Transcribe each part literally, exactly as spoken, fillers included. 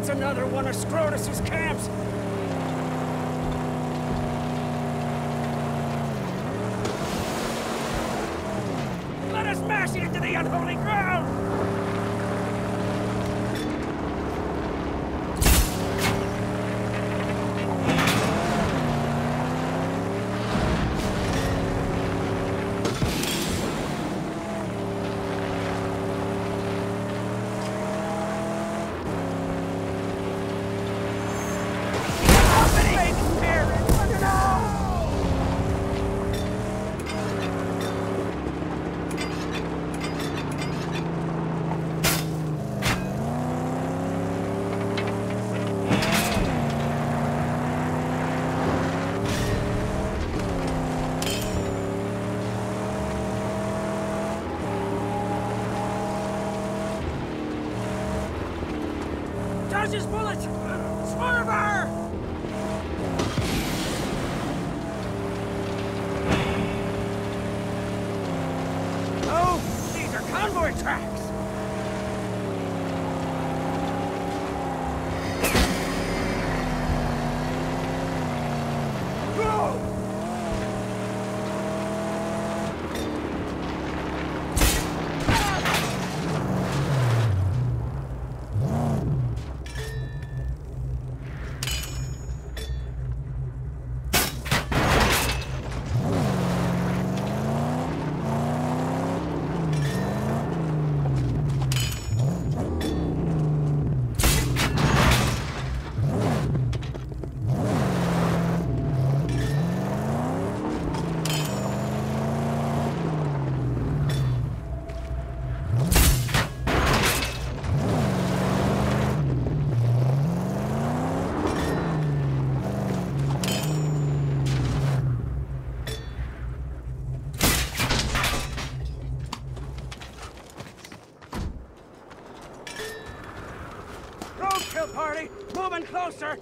It's another one of Scrotus's camps! Let us mash into the unholy ground! His bullet! Swerver! Oh, these are convoy tracks! Party, moving closer.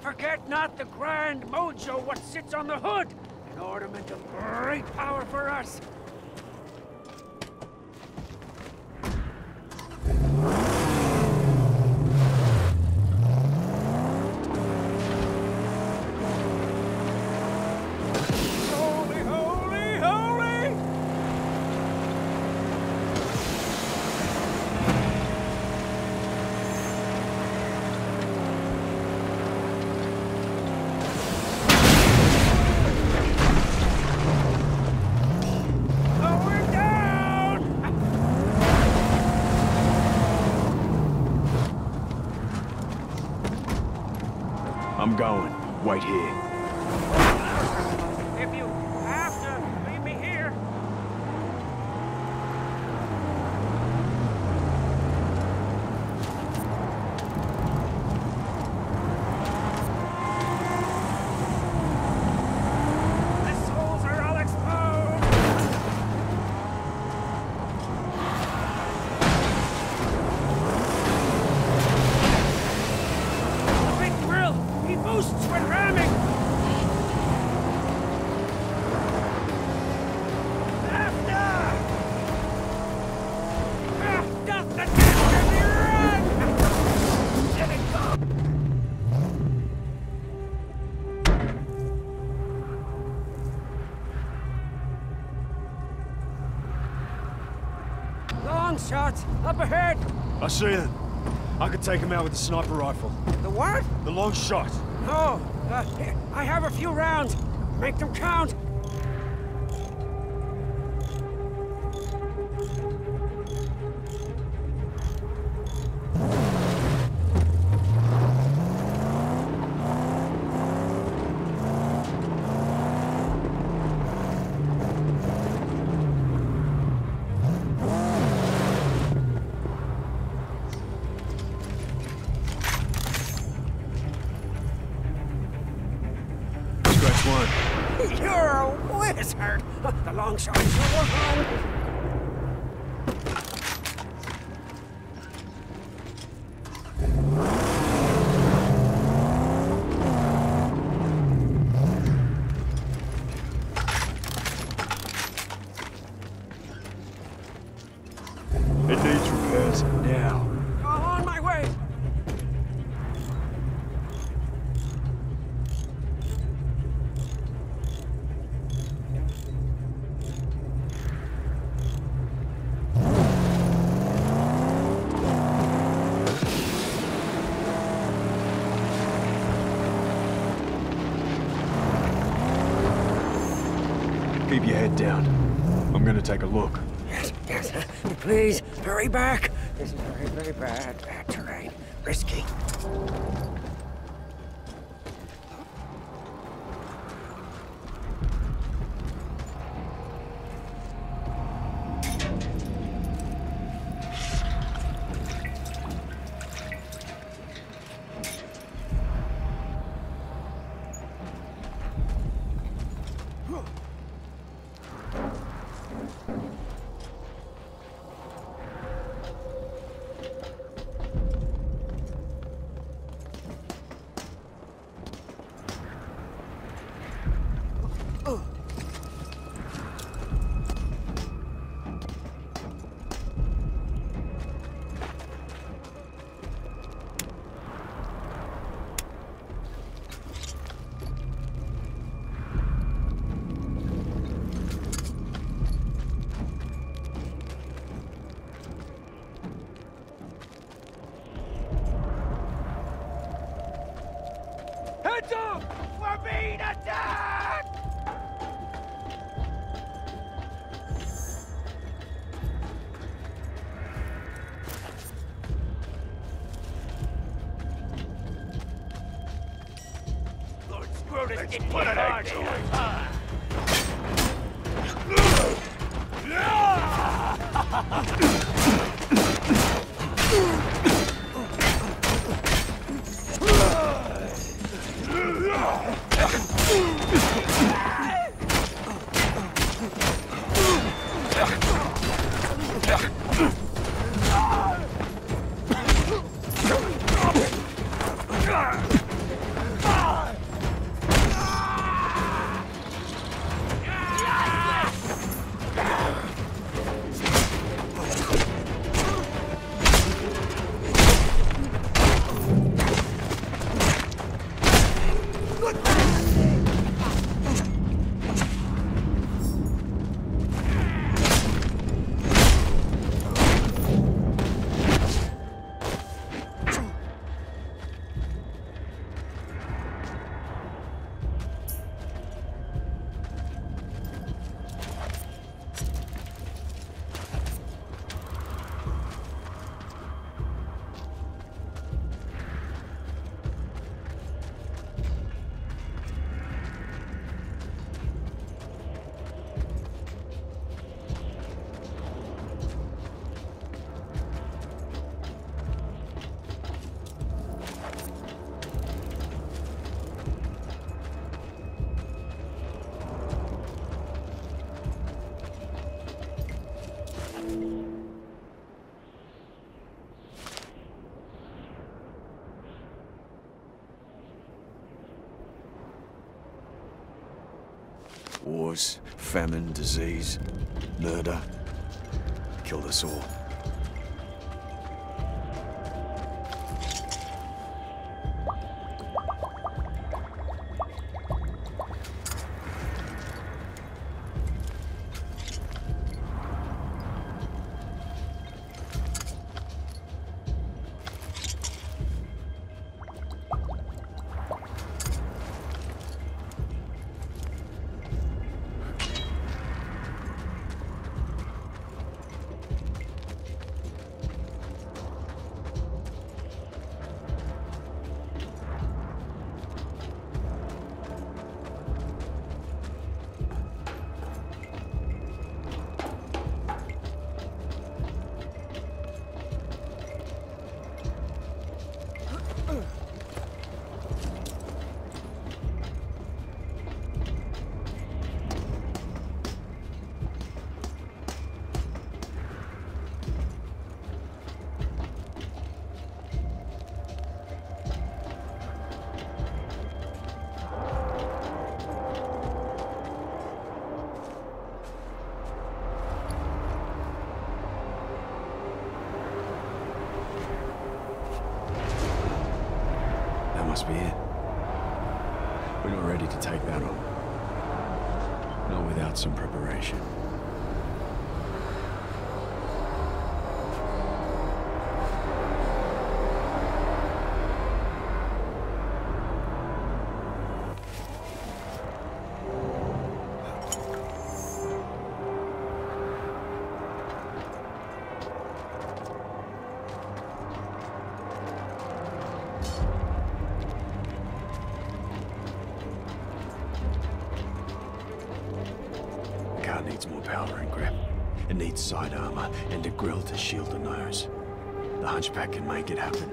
Forget not the grand mojo what sits on the hood, an ornament of great power for us. Wait here. If you have to leave me here. The souls are all exposed. Big drill. He boosts when ramming. Up ahead! I see them. I could take them out with the sniper rifle. The what? The long shot. No. Uh, I have a few rounds. Make them count. Keep your head down. I'm gonna take a look. Yes, yes. Please, hurry back. This is very, very bad, bad terrain. Risky. Look! Wars, famine, disease, murder, killed us all. Must be it. We're not ready to take that on. Not without some preparation. Needs more powder and grip. It needs side armor and a grill to shield the nose. The hunchback can make it happen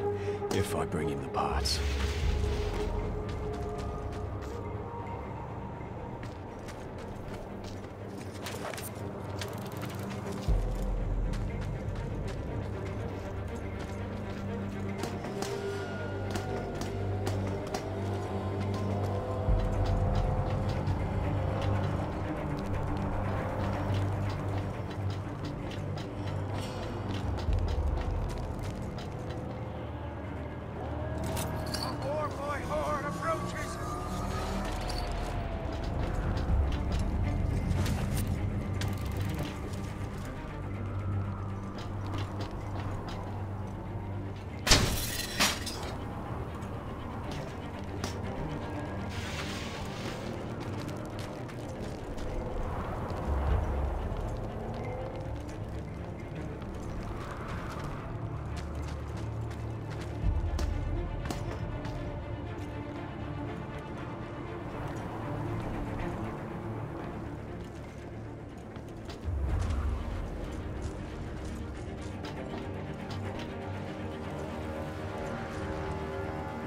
if I bring him the parts.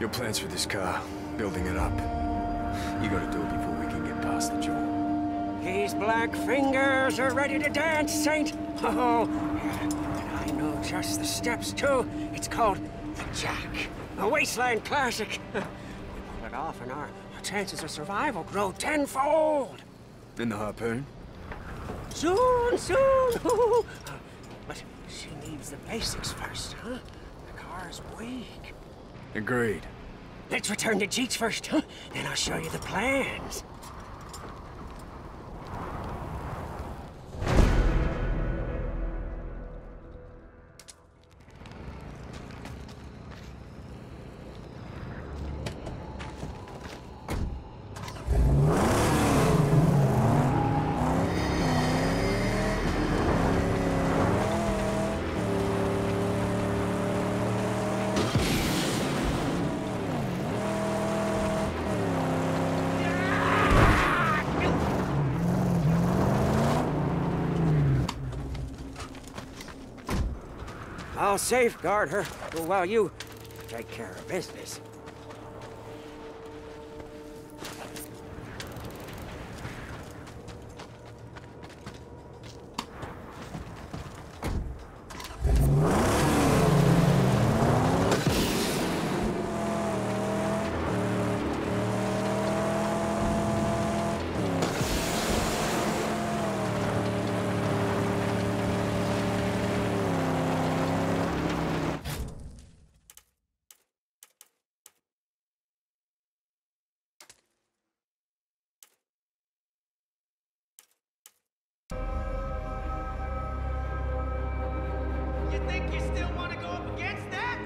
Your plans for this car, building it up. You gotta do it before we can get past the job. These black fingers are ready to dance, Saint. Oh, and I know just the steps too. It's called the Jack, a wasteland classic. We pull it off, and our, our chances of survival grow tenfold. And the harpoon? Soon, soon. But she needs the basics first, huh? The car's weak. Agreed. Let's return to Jeets first, huh? Then I'll show you the plans. I'll safeguard her while you take care of business. think you still want to go up against that?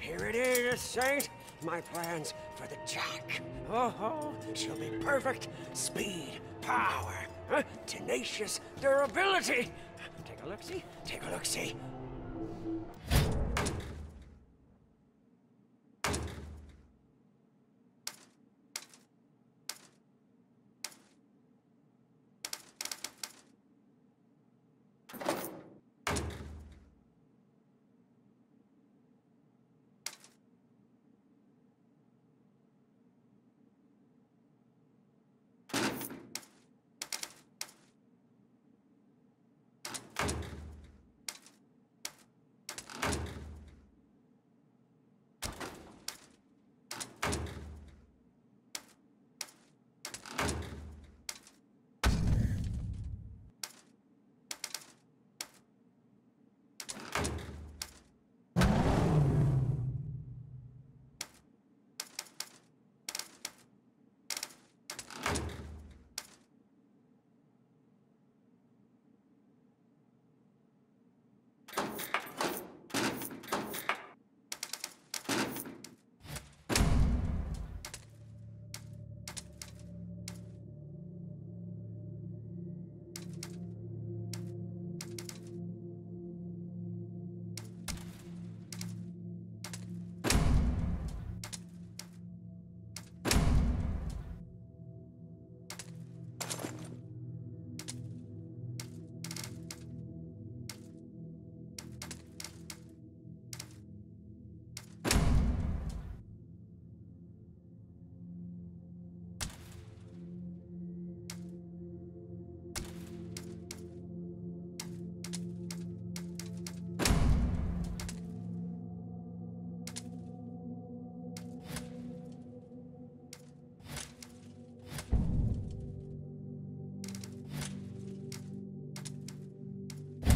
Here it is, Saint. My plans for the Jack. Oh, oh, she'll be perfect. Speed, power, huh? Tenacious durability. Take a look-see. Take a look-see.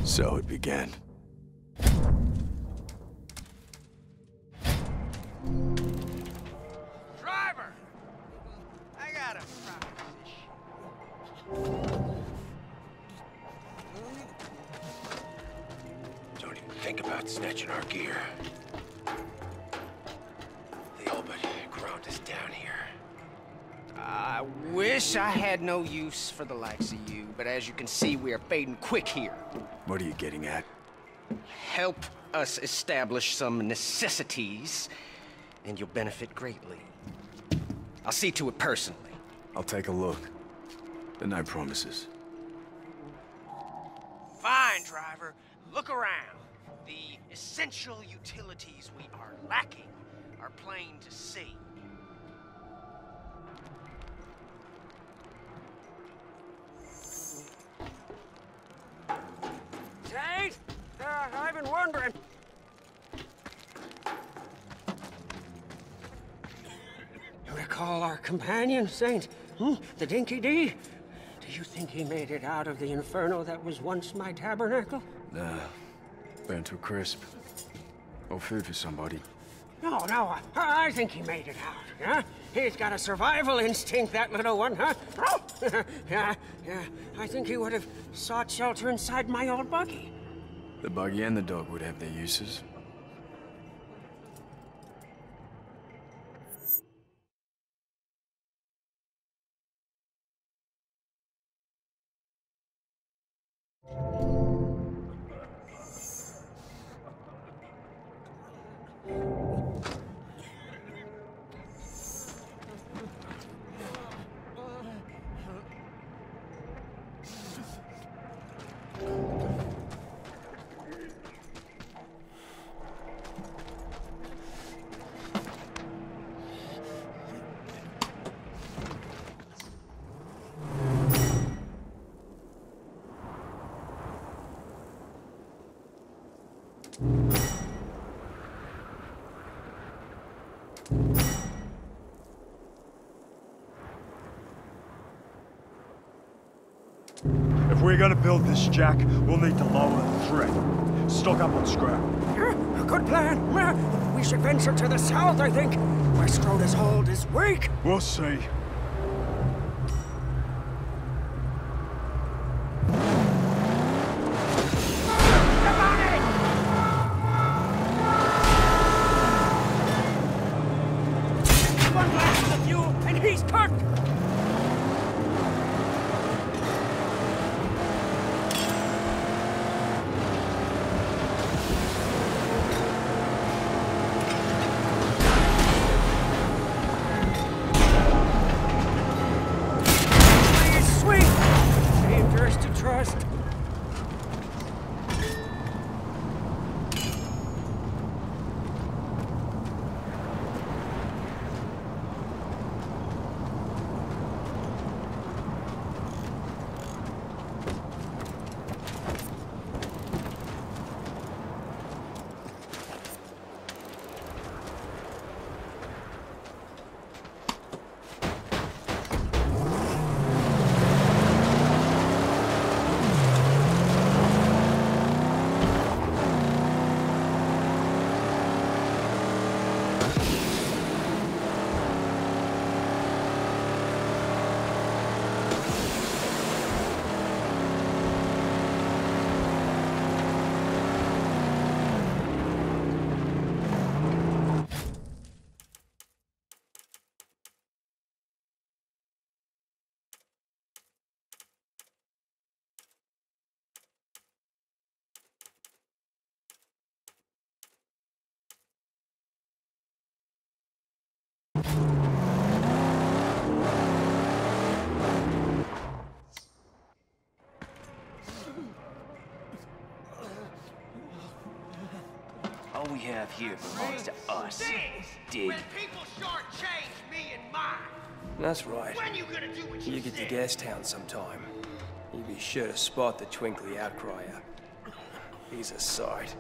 So it began. Driver! I got a proposition. Don't even think about snatching our gear. They all but ground us down here. I wish I had no use for the likes of you, but as you can see, we are fading quick here. What are you getting at? Help us establish some necessities, and you'll benefit greatly. I'll see to it personally. I'll take a look. Then I promises. Fine, driver. Look around. The essential utilities we are lacking are plain to see. Uh, I've been wondering. You recall our companion, Saint? Hmm? The Dinky D? Do you think he made it out of the inferno that was once my tabernacle? Nah. Burned to a crisp. Or food for somebody. No, no. I, I think he made it out. Huh? He's got a survival instinct, that little one, huh? Oh! yeah, yeah. I think he would have sought shelter inside my old buggy. The buggy and the dog would have their uses. If we're gonna build this Jack, we'll need to lower the threat. Stock up on scrap. Good plan. We should venture to the south, I think, where Scrotus' hold is weak. We'll see. All we have here belongs to us. Dig. When people shortchange me and mine. That's right. When you gonna do what you, you get said? To Gastown sometime. You'll be sure to spot the twinkly outcrier. He's a sight.